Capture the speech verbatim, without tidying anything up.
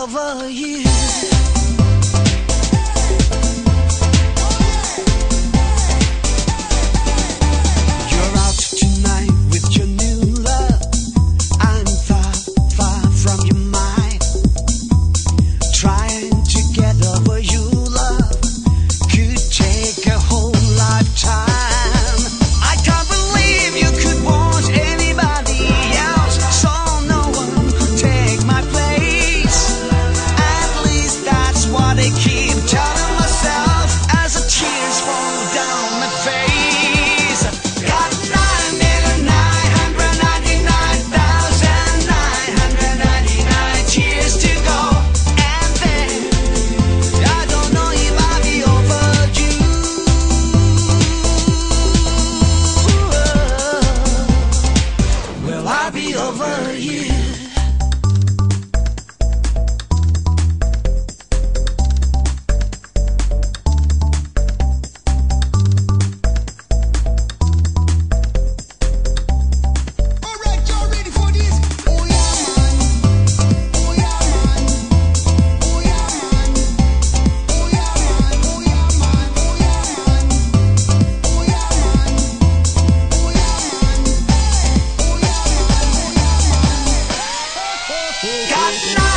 over you. Over you. Got